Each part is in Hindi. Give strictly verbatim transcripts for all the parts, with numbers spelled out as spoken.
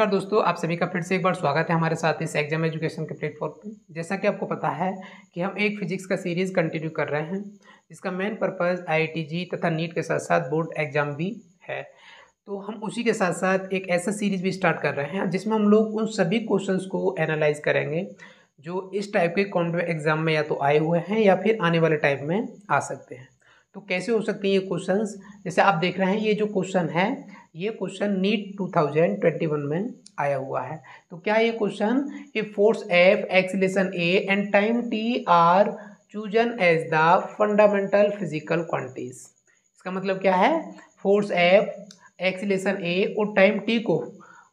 नमस्कार दोस्तों, आप सभी का फिर से एक बार स्वागत है हमारे साथ इस एग्जाम एजुकेशन के प्लेटफॉर्म पर। जैसा कि आपको पता है कि हम एक फिजिक्स का सीरीज़ कंटिन्यू कर रहे हैं जिसका मेन पर्पस आईआईटीजी तथा नीट के साथ साथ बोर्ड एग्जाम भी है। तो हम उसी के साथ साथ एक ऐसा सीरीज़ भी स्टार्ट कर रहे हैं जिसमें हम लोग उन सभी क्वेश्चन को एनालाइज करेंगे जो इस टाइप के कॉम्पिटेटिव एग्जाम में या तो आए हुए हैं या फिर आने वाले टाइम में आ सकते हैं। तो कैसे हो सकते हैं ये क्वेश्चंस? जैसे आप देख रहे हैं ये जो क्वेश्चन है, ये क्वेश्चन नीट दो हज़ार इक्कीस में आया हुआ है। तो क्या ये question a force F acceleration A and time T are chosen as the fundamental physical quantities. इसका मतलब क्या है? फोर्स एफ एक्सीलरेशन ए और टाइम टी को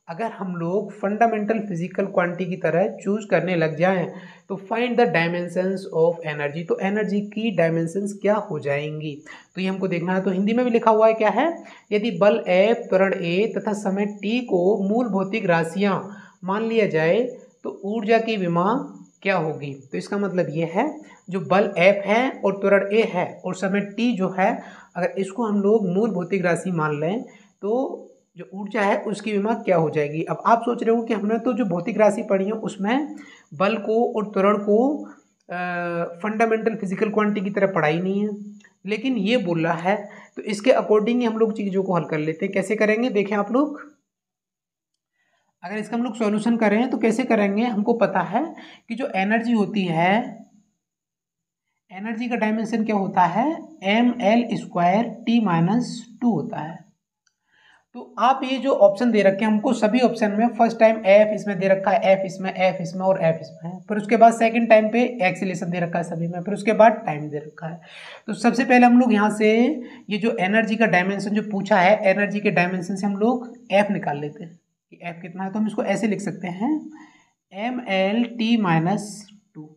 अगर हम लोग फंडामेंटल फिजिकल क्वांटिटी की तरह चूज करने लग जाएं तो find the dimensions of energy. तो एनर्जी की डायमेंशंस क्या हो जाएंगी, तो ये हमको देखना है। तो हिंदी में भी लिखा हुआ है, क्या है? यदि बल F, त्वरण A तथा समय T को मूल भौतिक राशियां मान लिया जाए तो ऊर्जा की विमा क्या होगी। तो इसका मतलब ये है जो बल F है और त्वरण A है और समय T जो है, अगर इसको हम लोग मूल भौतिक राशि मान लें तो जो ऊर्जा है उसकी विमा क्या हो जाएगी। अब आप सोच रहे हो कि हमने तो जो भौतिक राशि पढ़ी है उसमें बल को और त्वरण को फंडामेंटल फिजिकल क्वांटिटी की तरह पढ़ाई नहीं है, लेकिन ये बोल रहा है। तो इसके अकॉर्डिंग हम लोग चीज़ों को हल कर लेते हैं। कैसे करेंगे देखें आप लोग। अगर इसका हम लोग सॉल्यूशन करें तो कैसे करेंगे? हमको पता है कि जो एनर्जी होती है, एनर्जी का डायमेंशन क्या होता है? M L square T minus two होता है। तो आप ये जो ऑप्शन दे रखे हैं हमको, सभी ऑप्शन में फर्स्ट टाइम एफ इसमें दे रखा है, एफ इसमें, एफ इसमें और एफ इसमें है। फिर उसके बाद सेकंड टाइम पे एक्सीलरेशन दे रखा है सभी में, फिर उसके बाद टाइम दे रखा है। तो सबसे पहले हम लोग यहाँ से ये जो एनर्जी का डायमेंशन जो पूछा है, एनर्जी के डायमेंशन से हम लोग एफ निकाल लेते हैं कि एफ कितना है। तो हम इसको ऐसे लिख सकते हैं M L T minus two.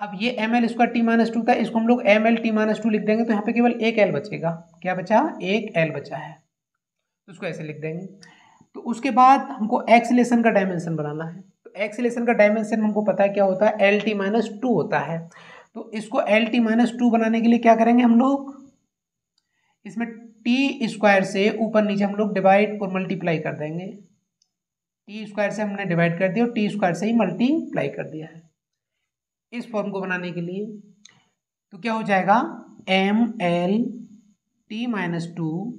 अब ये M L square T minus two था, इसको हम लोग M L T minus two लिख देंगे तो यहाँ पे केवल एक एल बचेगा। क्या बचा? एक एल बचा है, उसको ऐसे लिख देंगे। तो उसके बाद हमको एक्सीलरेशन का डायमेंशन बनाना है। तो एक्सीलरेशन का डायमेंशन हमको पता है क्या होता है? एल टी माइनस टू होता है। तो इसको एल टी माइनस टू बनाने के लिए क्या करेंगे हम लोग? इसमें टी स्क्वायर से ऊपर नीचे हम लोग डिवाइड और मल्टीप्लाई कर देंगे। टी स्क्वायर से हमने डिवाइड कर दिया और टी स्क्वायर से ही मल्टीप्लाई कर दिया है इस फॉर्म को बनाने के लिए। तो क्या हो जाएगा? M L T minus two,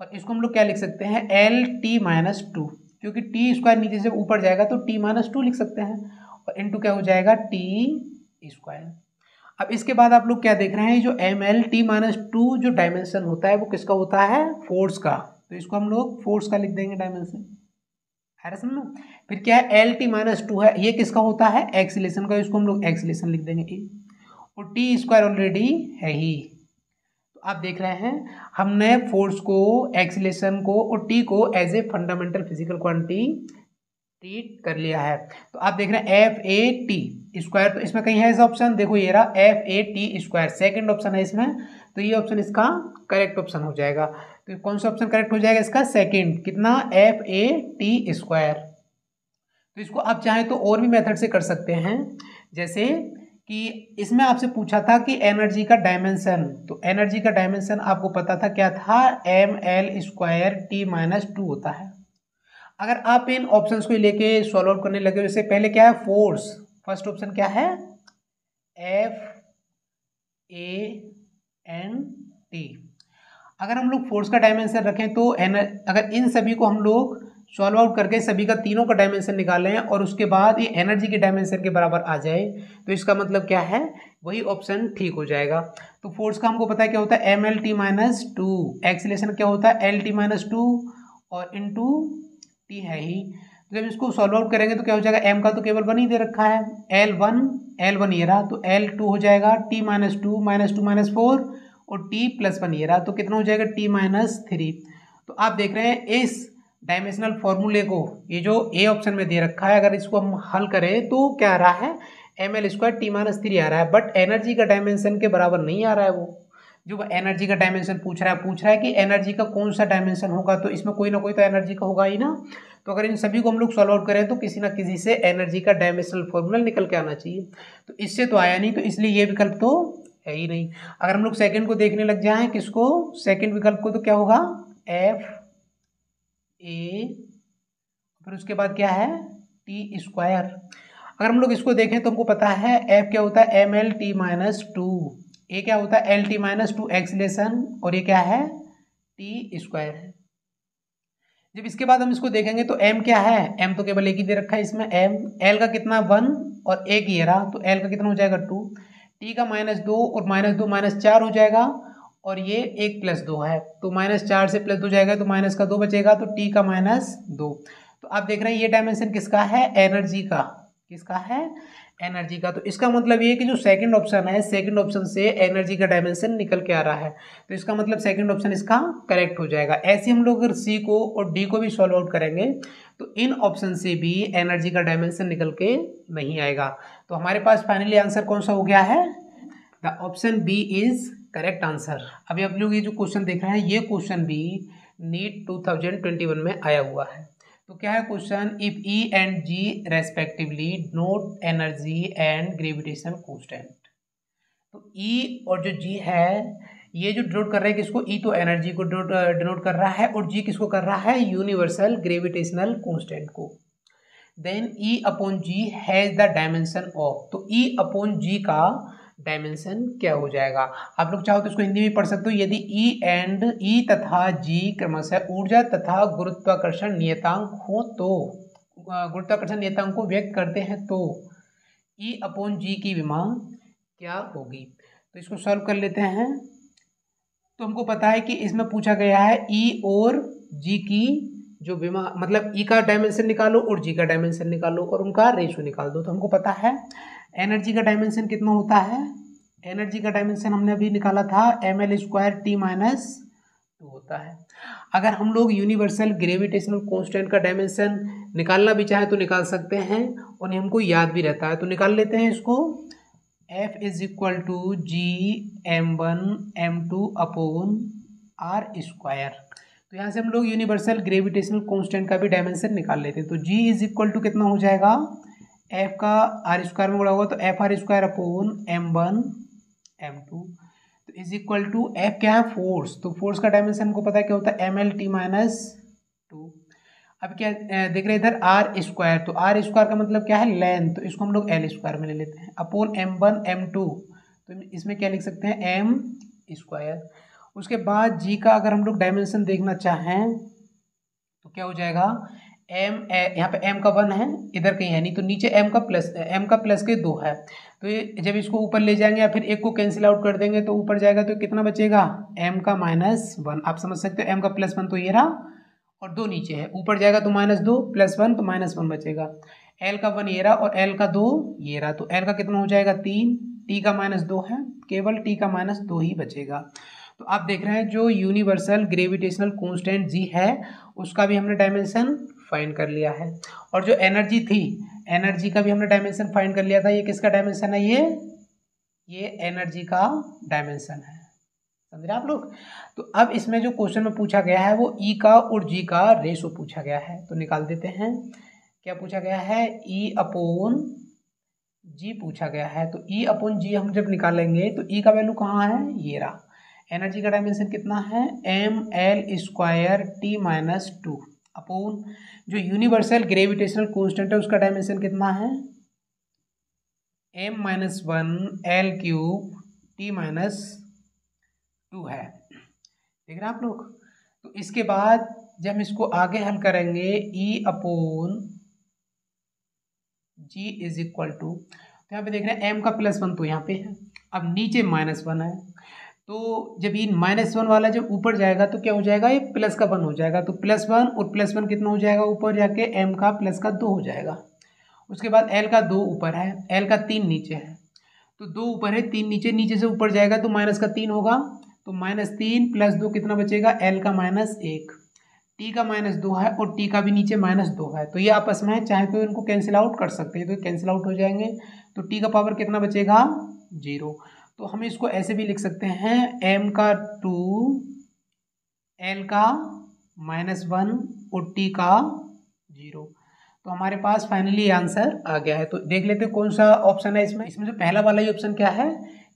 और इसको हम लोग क्या लिख सकते हैं? एल टी माइनस टू, क्योंकि टी स्क्वायर नीचे से ऊपर जाएगा तो टी माइनस टू लिख सकते हैं और इनटू क्या हो जाएगा? T square. अब इसके बाद आप लोग क्या देख रहे हैं, जो M L T minus two जो डायमेंशन होता है वो किसका होता है? फोर्स का। तो इसको हम लोग फोर्स का लिख देंगे डायमेंशन, है समझ। फिर क्या है? एल टी माइनस टू है, ये किसका होता है? एक्सीलरेशन का। इसको हम लोग एक्सीलरेशन लिख देंगे, और टी स्क्वायर ऑलरेडी है ही। आप देख रहे हैं हमने फोर्स को, एक्सीलरेशन को और टी को as a fundamental physical quantity treat कर लिया है। तो आप देख रहे हैं एफ ए टी स्क्वायर, तो इसमें कहीं है ऐसा ऑप्शन? देखो ये रहा F A T square, second option है इसमें। तो ये ऑप्शन इसका करेक्ट ऑप्शन हो जाएगा। तो कौन सा ऑप्शन करेक्ट हो जाएगा इसका? सेकेंड। कितना? F A T square. तो इसको आप चाहें तो और भी मेथड से कर सकते हैं, जैसे कि इसमें आपसे पूछा था कि एनर्जी का डायमेंशन। तो एनर्जी का डायमेंशन आपको पता था क्या था? M L square T minus two होता है। अगर आप इन ऑप्शंस को लेके सॉल्व आउट करने लगे, जैसे पहले क्या है? फोर्स, फर्स्ट ऑप्शन क्या है? F A N T. अगर हम लोग फोर्स का डायमेंशन रखें तो एनर्जी, अगर इन सभी को हम लोग सॉल्व आउट करके सभी का तीनों का डायमेंशन निकालें और उसके बाद ये एनर्जी के डायमेंशन के बराबर आ जाए तो इसका मतलब क्या है? वही ऑप्शन ठीक हो जाएगा। तो फोर्स का हमको पता है क्या होता है? M L T minus two. Acceleration क्या होता है? एल टी माइनस टू और इन टू टी है ही। तो जब इसको सॉल्व आउट करेंगे तो क्या हो जाएगा? एम का तो केवल वन ही दे रखा है, एल वन, एल वन ये रहा, तो एल टू हो जाएगा T minus two minus two minus four और टी प्लस वन ये रहा, तो कितना हो जाएगा? T minus three. तो आप देख रहे हैं इस डायमेंशनल फॉर्मूले को, ये जो ए ऑप्शन में दे रखा है, अगर इसको हम हल करें तो क्या आ रहा है? M L square T minus three आ रहा है, बट एनर्जी का डायमेंशन के बराबर नहीं आ रहा है। वो जो एनर्जी का डायमेंशन पूछ रहा है, पूछ रहा है कि एनर्जी का कौन सा डायमेंशन होगा, तो इसमें कोई ना कोई तो एनर्जी का होगा ही ना। तो अगर इन सभी को हम लोग सॉल्व आउट करें तो किसी ना किसी से एनर्जी का डायमेंशनल फॉर्मूला निकल के आना चाहिए। तो इससे तो आया नहीं, तो इसलिए ये विकल्प तो है ही नहीं। अगर हम लोग सेकेंड को देखने लग जाए, किसको? सेकेंड विकल्प को, तो क्या होगा? एफ ए फिर उसके बाद क्या है टी स्क्वायर। अगर हम लोग इसको देखें तो हमको पता है एफ क्या होता है M L T minus two, ये क्या होता है L T minus two acceleration, और ये क्या है टी स्क्वायर है। जब इसके बाद हम इसको देखेंगे तो m क्या है, m तो केवल एक ही दे रखा है इसमें m, l का कितना वन और एक ये रहा, तो l का कितना हो जाएगा टू, t का माइनस दो और माइनस दो माइनस चार हो जाएगा, और ये एक प्लस दो है तो माइनस चार से प्लस दो जाएगा तो माइनस का दो बचेगा, तो t का माइनस दो। तो आप देख रहे हैं ये डायमेंशन किसका है एनर्जी का, किसका है एनर्जी का। तो इसका मतलब ये कि जो सेकंड ऑप्शन है, सेकंड ऑप्शन से एनर्जी का डायमेंशन निकल के आ रहा है, तो इसका मतलब सेकंड ऑप्शन इसका करेक्ट हो जाएगा। ऐसे हम लोग अगर सी को और डी को भी सॉल्व आउट करेंगे तो इन ऑप्शन से भी एनर्जी का डायमेंशन निकल के नहीं आएगा। तो हमारे पास फाइनली आंसर कौन सा हो गया है, the option B is correct answer. अभी आप लोग ये जो क्वेश्चन देख रहे हैं ये क्वेश्चन भी NEET two thousand twenty one में आया हुआ है। तो क्या है question, if E and G respectively note energy and gravitation constant. तो ई e और जो जी है ये जो डिनोट कर रहे हैं किसको, ई e तो एनर्जी को डिनोट कर रहा है और जी किसको कर रहा है यूनिवर्सल ग्रेविटेशनल कांस्टेंट को। Then E upon G has the dimension of, तो ई अपॉन जी का डायमेंशन क्या हो जाएगा। आप लोग चाहो तो इसको हिंदी में पढ़ सकते हो, यदि ई एंड ई तथा जी क्रमशः ऊर्जा तथा गुरुत्वाकर्षण नियतांक हो तो, गुरुत्वाकर्षण नियतांक को व्यक्त करते हैं तो ई अपॉन जी की विमांग क्या होगी। तो इसको सॉल्व कर लेते हैं। तो हमको पता है कि इसमें पूछा गया है ई और जी की जो विमा, मतलब ई का डायमेंशन निकालो और जी का डायमेंशन निकालो और उनका रेशो निकाल दो। तो हमको पता है एनर्जी का डायमेंशन कितना होता है, एनर्जी का डायमेंशन हमने अभी निकाला था M L square T minus two होता है। अगर हम लोग यूनिवर्सल ग्रेविटेशनल कांस्टेंट का डायमेंशन निकालना भी चाहें तो निकाल सकते हैं और हमको याद भी रहता है, तो निकाल लेते हैं इसको। F is equal to G M one M two upon R square. तो यहाँ से हम लोग यूनिवर्सल ग्रेविटेशनल कांस्टेंट का भी डायमेंशन निकाल लेते हैं। तो जी इज इक्वल टू कितना हो जाएगा, एफ का आर स्क्वायर में गुणा होगा तो F R square upon M one M two, तो इज इक्वल टू एफ क्या है फोर्स, तो फोर्स का डायमेंशन हमको पता है क्या होता है M L T minus two. अब क्या देख रहे हैं इधर आर स्क्वायर, तो आर स्क्वायर का मतलब क्या है लेंथ, तो इसको हम लोग एल स्क्वायर में ले लेते हैं upon M one M two, तो इसमें क्या लिख सकते हैं एम स्क्वायर। उसके बाद जी का अगर हम लोग डायमेंशन देखना चाहें तो क्या हो जाएगा एम, यहाँ पे एम का वन है इधर कहीं है नहीं, तो नीचे एम का प्लस, एम का प्लस के दो है, तो ये जब इसको ऊपर ले जाएंगे या फिर एक को कैंसिल आउट कर देंगे तो ऊपर जाएगा तो कितना बचेगा एम का माइनस वन। आप समझ सकते हो एम का प्लस वन तो ये रहा और दो नीचे है, ऊपर जाएगा तो माइनस दो प्लस वन तो माइनस वन बचेगा। एल का वन ये रहा और एल का दो ये रहा, तो एल का कितना हो जाएगा तीन, टी का माइनस दो है, केवल टी का माइनस दो ही बचेगा। तो आप देख रहे हैं जो यूनिवर्सल ग्रेविटेशनल कांस्टेंट जी है उसका भी हमने डायमेंशन फाइंड कर लिया है, और जो एनर्जी थी एनर्जी का भी हमने डायमेंशन फाइंड कर लिया था। ये किसका डायमेंशन है, ये ये एनर्जी का डायमेंशन है, समझ रहे आप लोग। तो अब इसमें जो क्वेश्चन में पूछा गया है वो ई का और जी का रेशो पूछा गया है, तो निकाल देते हैं। क्या पूछा गया है, ई अपोन जी पूछा गया है, तो ई अपोन जी हम जब निकालेंगे तो ई का वैल्यू कहाँ है, ये रहा। एनर्जी का डायमेंशन कितना है M L square T minus two upon जो यूनिवर्सल ग्रेविटेशनल कांस्टेंट है उसका डायमेंशन कितना है M minus one L cube T minus two है, देख रहे हैं आप लोग। तो इसके बाद जब हम इसको आगे हल करेंगे E upon G is equal to, तो यहाँ पे देख रहे हैं एम का प्लस वन तो यहाँ पे है, अब नीचे माइनस वन है, तो जब ये माइनस वन वाला जब ऊपर जाएगा तो क्या हो जाएगा ये प्लस का वन हो जाएगा, तो प्लस वन और प्लस वन कितना हो जाएगा ऊपर जाके एम का प्लस का दो हो जाएगा। उसके बाद एल का दो ऊपर है, एल का तीन नीचे है, तो दो ऊपर है तीन नीचे, नीचे से ऊपर जाएगा तो माइनस का तीन होगा, तो माइनस तीन प्लस दो कितना बचेगा एल का माइनस एक, टी का माइनस दो है और टी का भी नीचे माइनस दो है, तो ये आपस में चाहे तो इनको कैंसिल आउट कर सकते हैं, तो कैंसिल आउट हो जाएंगे, तो टी का पावर कितना बचेगा जीरो। तो हम इसको ऐसे भी लिख सकते हैं m का टू l का माइनस वन और t का जीरो। तो हमारे पास फाइनली आंसर आ गया है। तो देख लेते हैं कौन सा ऑप्शन है इसमें, इसमें जो पहला वाला ही ऑप्शन क्या है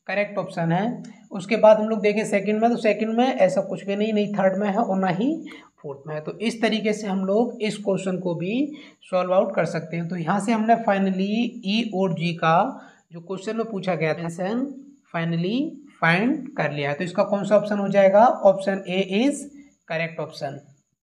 करेक्ट ऑप्शन है, उसके बाद हम लोग देखें सेकंड में, तो सेकंड में ऐसा कुछ भी नहीं, नहीं थर्ड में है और ना ही फोर्थ में है। तो इस तरीके से हम लोग इस क्वेश्चन को भी सॉल्व आउट कर सकते हैं। तो यहाँ से हमने फाइनली ई और जी का जो क्वेश्चन में पूछा गया था सर फाइनली फाइंड कर लिया है। तो इसका कौन सा ऑप्शन हो जाएगा? Option A is correct option.